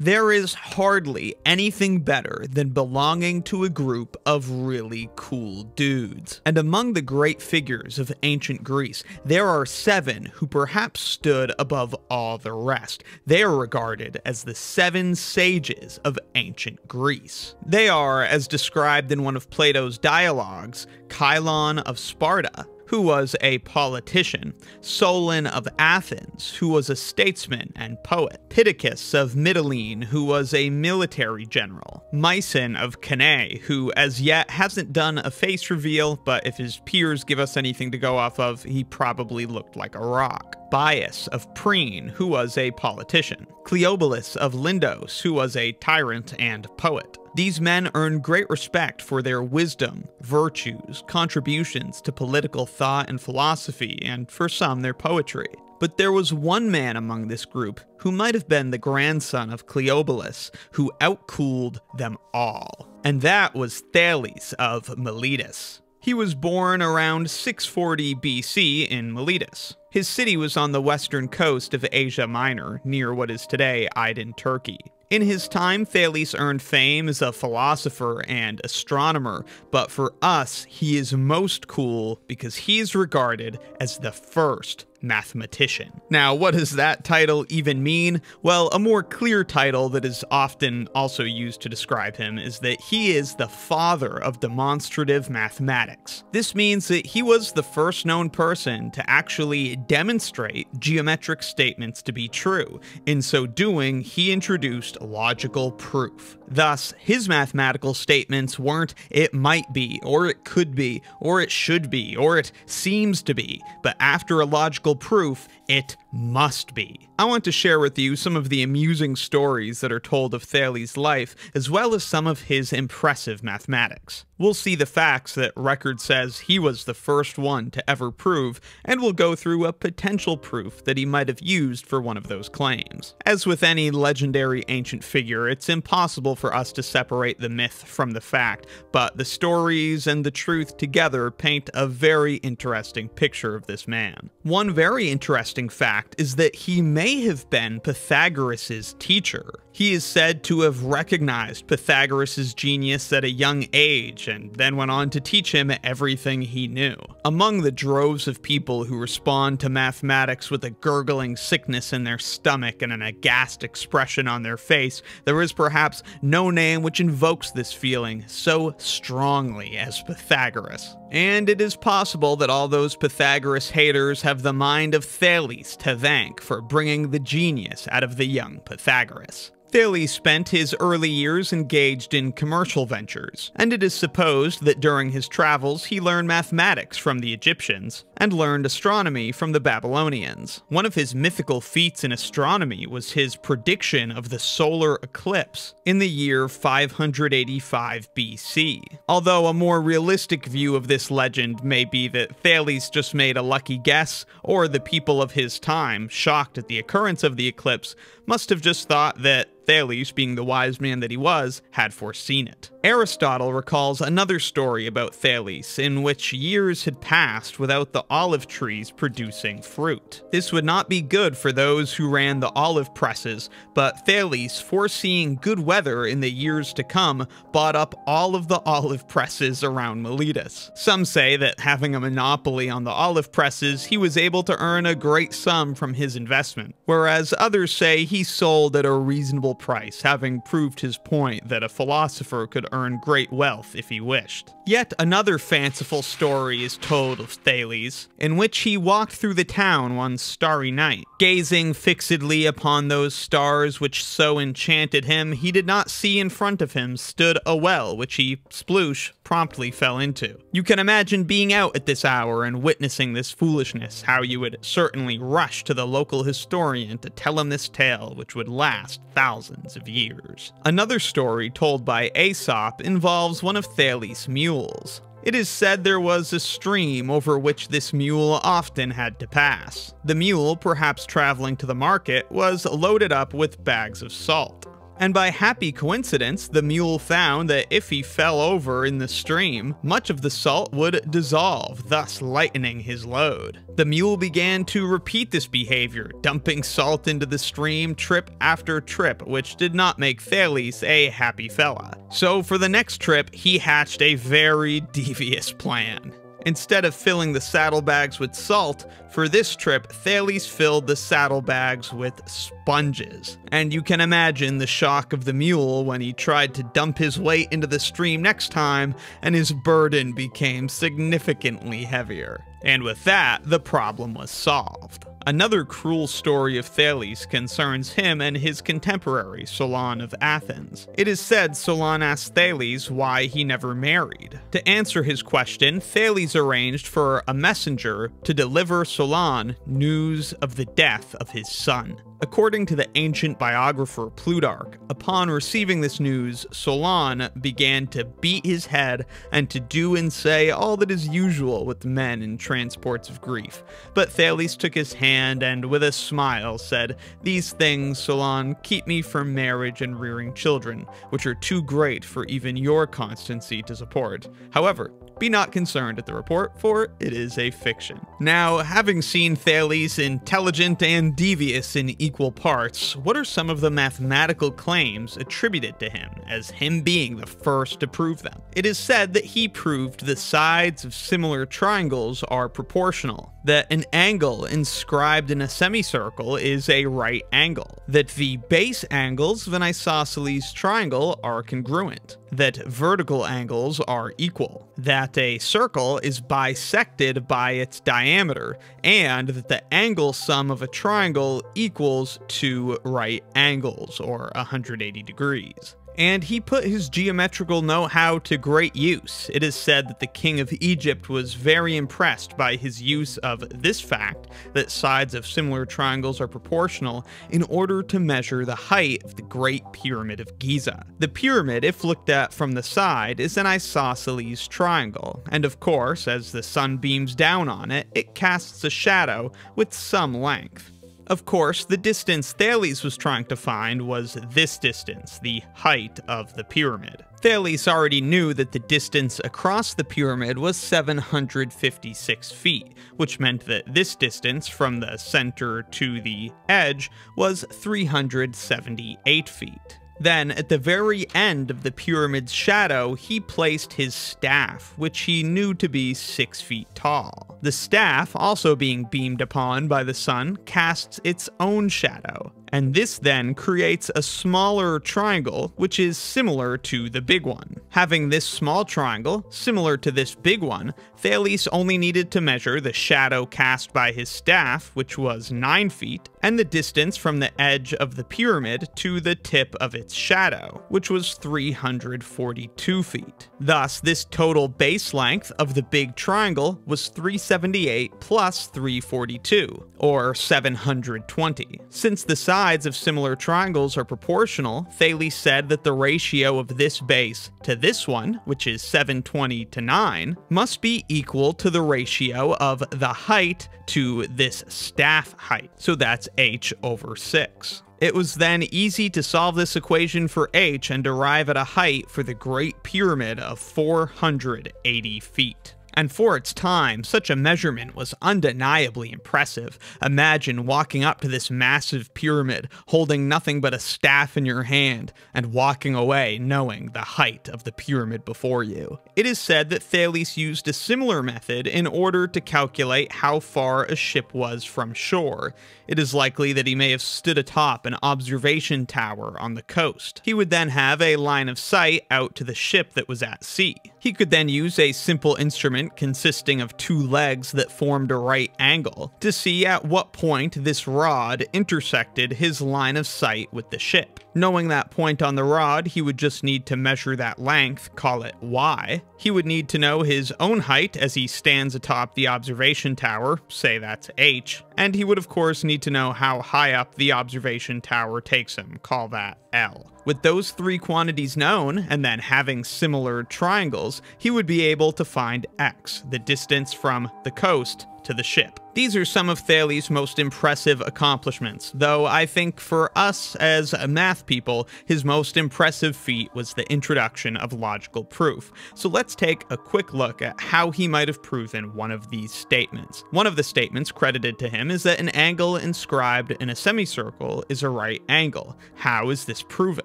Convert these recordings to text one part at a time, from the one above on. There is hardly anything better than belonging to a group of really cool dudes. And among the great figures of ancient Greece, there are 7 who perhaps stood above all the rest. They are regarded as the 7 sages of ancient Greece. They are, as described in one of Plato's dialogues, Chylon of Sparta, who was a politician, Solon of Athens, who was a statesman and poet, Pittacus of Mytilene, who was a military general, Myson of Canae, who as yet hasn't done a face reveal, but if his peers give us anything to go off of, he probably looked like a rock, Bias of Preen, who was a politician, Cleobulus of Lindos, who was a tyrant and poet. These men earned great respect for their wisdom, virtues, contributions to political thought and philosophy, and for some, their poetry. But there was one man among this group who might have been the grandson of Cleobulus, who outcooled them all, and that was Thales of Miletus. He was born around 640 BC in Miletus. His city was on the western coast of Asia Minor, near what is today Aydın, Turkey. In his time, Thales earned fame as a philosopher and astronomer, but for us, he is most cool because he's regarded as the first mathematician. Now, what does that title even mean? Well, a more clear title that is often also used to describe him is that he is the father of demonstrative mathematics. This means that he was the first known person to actually demonstrate geometric statements to be true. In so doing, he introduced logical proof. Thus, his mathematical statements weren't "it might be," or "it could be," or "it should be," or "it seems to be," but after a logical proof, it must be. I want to share with you some of the amusing stories that are told of Thales' life, as well as some of his impressive mathematics. We'll see the facts that record says he was the first one to ever prove, and we'll go through a potential proof that he might have used for one of those claims. As with any legendary ancient figure, it's impossible for us to separate the myth from the fact, but the stories and the truth together paint a very interesting picture of this man. One very interesting fact is that he may have been Pythagoras' teacher. He is said to have recognized Pythagoras' genius at a young age and then went on to teach him everything he knew. Among the droves of people who respond to mathematics with a gurgling sickness in their stomach and an aghast expression on their face, there is perhaps no name which invokes this feeling so strongly as Pythagoras. And it is possible that all those Pythagoras haters have the mind of Thales to thank for bringing the genius out of the young Pythagoras. Thales spent his early years engaged in commercial ventures, and it is supposed that during his travels he learned mathematics from the Egyptians and learned astronomy from the Babylonians. One of his mythical feats in astronomy was his prediction of the solar eclipse in the year 585 BC. Although a more realistic view of this legend may be that Thales just made a lucky guess, or the people of his time, shocked at the occurrence of the eclipse, must have just thought that Thales, being the wise man that he was, had foreseen it. Aristotle recalls another story about Thales, in which years had passed without the olive trees producing fruit. This would not be good for those who ran the olive presses, but Thales, foreseeing good weather in the years to come, bought up all of the olive presses around Miletus. Some say that having a monopoly on the olive presses, he was able to earn a great sum from his investment, whereas others say he sold at a reasonable price, having proved his point that a philosopher could earn great wealth if he wished. Yet another fanciful story is told of Thales, in which he walked through the town one starry night. Gazing fixedly upon those stars which so enchanted him, he did not see in front of him stood a well, which he, sploosh, promptly fell into. You can imagine being out at this hour and witnessing this foolishness, how you would certainly rush to the local historian to tell him this tale, which would last thousands of years. Another story told by Aesop involves one of Thales' mules. It is said there was a stream over which this mule often had to pass. The mule, perhaps traveling to the market, was loaded up with bags of salt. And by happy coincidence, the mule found that if he fell over in the stream, much of the salt would dissolve, thus lightening his load. The mule began to repeat this behavior, dumping salt into the stream trip after trip, which did not make Thales a happy fella. So for the next trip, he hatched a very devious plan. Instead of filling the saddlebags with salt, for this trip, Thales filled the saddlebags with sponges. And you can imagine the shock of the mule when he tried to dump his weight into the stream next time, and his burden became significantly heavier. And with that, the problem was solved. Another cruel story of Thales concerns him and his contemporary, Solon of Athens. It is said Solon asked Thales why he never married. To answer his question, Thales arranged for a messenger to deliver Solon news of the death of his son. According to the ancient biographer Plutarch, upon receiving this news, Solon began to beat his head and to do and say all that is usual with men in transports of grief. But Thales took his hand and, with a smile, said, "These things, Solon, keep me from marriage and rearing children, which are too great for even your constancy to support. However, be not concerned at the report, for it is a fiction." Now, having seen Thales intelligent and devious in equal parts, what are some of the mathematical claims attributed to him as him being the first to prove them? It is said that he proved the sides of similar triangles are proportional, that an angle inscribed in a semicircle is a right angle, that the base angles of an isosceles triangle are congruent, that vertical angles are equal, that a circle is bisected by its diameter, and that the angle sum of a triangle equals two right angles, or 180 degrees. And he put his geometrical know-how to great use. It is said that the king of Egypt was very impressed by his use of this fact, that sides of similar triangles are proportional, in order to measure the height of the Great Pyramid of Giza. The pyramid, if looked at from the side, is an isosceles triangle, and of course, as the sun beams down on it, it casts a shadow with some length. Of course, the distance Thales was trying to find was this distance, the height of the pyramid. Thales already knew that the distance across the pyramid was 756 feet, which meant that this distance from the center to the edge was 378 feet. Then, at the very end of the pyramid's shadow, he placed his staff, which he knew to be 6 feet tall. The staff, also being beamed upon by the sun, casts its own shadow, and this then creates a smaller triangle, which is similar to the big one. Having this small triangle, similar to this big one, Thales only needed to measure the shadow cast by his staff, which was 9 feet, and the distance from the edge of the pyramid to the tip of its shadow, which was 342 feet. Thus, this total base length of the big triangle was 378 plus 342, or 720. Since the size of similar triangles are proportional, Thales said that the ratio of this base to this one, which is 720 to 9, must be equal to the ratio of the height to this staff height, so that's h over 6. It was then easy to solve this equation for h and arrive at a height for the Great Pyramid of 480 feet. And for its time, such a measurement was undeniably impressive. Imagine walking up to this massive pyramid, holding nothing but a staff in your hand, and walking away knowing the height of the pyramid before you. It is said that Thales used a similar method in order to calculate how far a ship was from shore. It is likely that he may have stood atop an observation tower on the coast. He would then have a line of sight out to the ship that was at sea. He could then use a simple instrument consisting of two legs that formed a right angle to see at what point this rod intersected his line of sight with the ship. Knowing that point on the rod, he would just need to measure that length, call it y. He would need to know his own height as he stands atop the observation tower, say that's h, and he would of course need to know how high up the observation tower takes him, call that l. With those three quantities known, and then having similar triangles, he would be able to find x, the distance from the coast to the ship. These are some of Thales' most impressive accomplishments, though I think for us as math people, his most impressive feat was the introduction of logical proof. So let's take a quick look at how he might have proven one of these statements. One of the statements credited to him is that an angle inscribed in a semicircle is a right angle. How is this proven?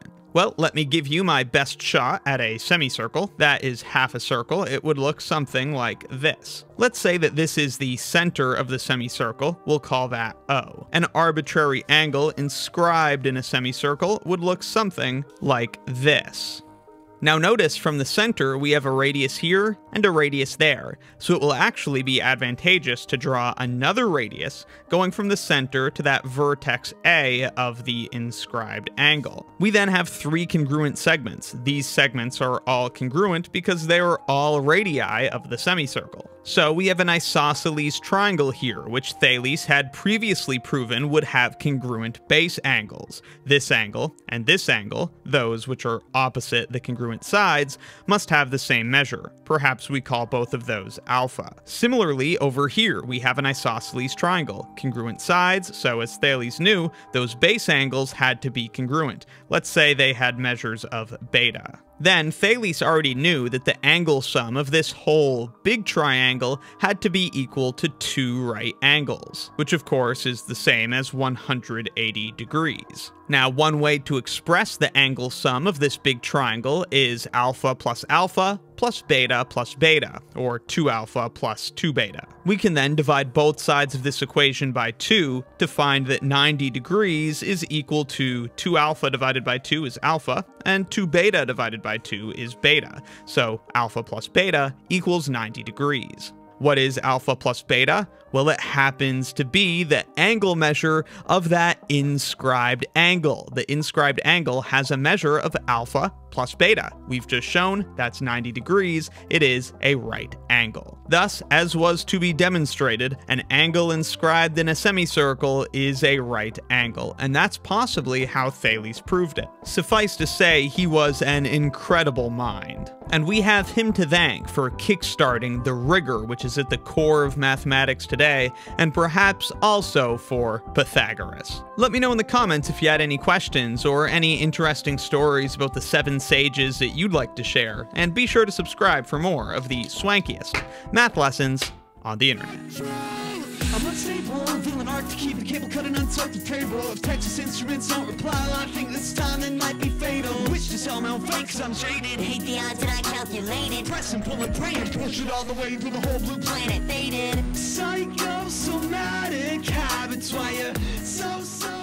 Well, let me give you my best shot at a semicircle. That is half a circle. It would look something like this. Let's say that this is the center of the semicircle. We'll call that O. An arbitrary angle inscribed in a semicircle would look something like this. Now notice from the center we have a radius here and a radius there, so it will actually be advantageous to draw another radius going from the center to that vertex A of the inscribed angle. We then have three congruent segments. These segments are all congruent because they are all radii of the semicircle. So we have an isosceles triangle here, which Thales had previously proven would have congruent base angles. This angle and this angle, those which are opposite the congruent sides, must have the same measure. Perhaps we call both of those alpha. Similarly, over here we have an isosceles triangle, congruent sides, so as Thales knew, those base angles had to be congruent. Let's say they had measures of beta. Then Thales already knew that the angle sum of this whole big triangle had to be equal to two right angles, which of course is the same as 180 degrees. Now one way to express the angle sum of this big triangle is alpha plus beta, or 2 alpha plus 2 beta. We can then divide both sides of this equation by 2 to find that 90 degrees is equal to 2 alpha divided by 2 is alpha, and 2 beta divided by 2 is beta. So alpha plus beta equals 90 degrees. What is alpha plus beta? Well, it happens to be the angle measure of that inscribed angle. The inscribed angle has a measure of alpha plus beta. We've just shown that's 90 degrees. It is a right angle. Thus, as was to be demonstrated, an angle inscribed in a semicircle is a right angle, and that's possibly how Thales proved it. Suffice to say, he was an incredible mind, and we have him to thank for kickstarting the rigor which is at the core of mathematics today. And perhaps also for Pythagoras. Let me know in the comments if you had any questions or any interesting stories about the seven sages that you'd like to share, and be sure to subscribe for more of the swankiest math lessons on the internet. I'm unstable, I'm feeling hard to keep the cable cut and untuck the table. If Texas Instruments don't reply, I think this time it might be fatal. Wish to sell my own fake, cause I'm jaded. Hate the odds that I calculated. Press and pull and pray and push it all the way through the whole blue planet faded. Psychosomatic habits, why you so